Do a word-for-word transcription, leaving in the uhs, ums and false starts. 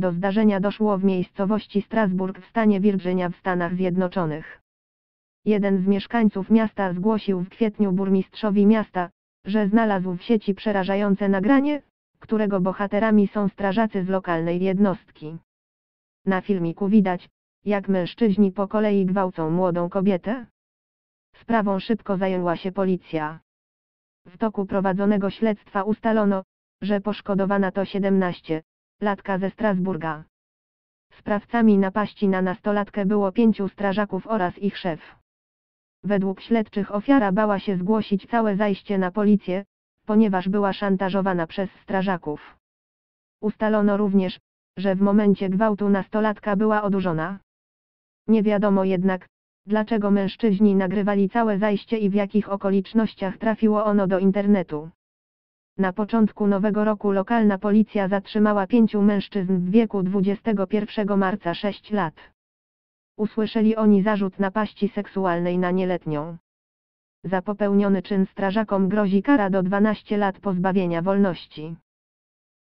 Do zdarzenia doszło w miejscowości Strasburg w stanie Virginia w Stanach Zjednoczonych. Jeden z mieszkańców miasta zgłosił w kwietniu burmistrzowi miasta, że znalazł w sieci przerażające nagranie, którego bohaterami są strażacy z lokalnej jednostki. Na filmiku widać, jak mężczyźni po kolei gwałcą młodą kobietę. Sprawą szybko zajęła się policja. W toku prowadzonego śledztwa ustalono, że poszkodowana to siedemnaście latka ze Strasburga. Sprawcami napaści na nastolatkę było pięciu strażaków oraz ich szef. Według śledczych ofiara bała się zgłosić całe zajście na policję, ponieważ była szantażowana przez strażaków. Ustalono również, że w momencie gwałtu nastolatka była odurzona. Nie wiadomo jednak, dlaczego mężczyźni nagrywali całe zajście i w jakich okolicznościach trafiło ono do internetu. Na początku nowego roku lokalna policja zatrzymała pięciu mężczyzn w wieku dwudziestego pierwszego marca sześć lat. Usłyszeli oni zarzut napaści seksualnej na nieletnią. Za popełniony czyn strażakom grozi kara do dwunastu lat pozbawienia wolności.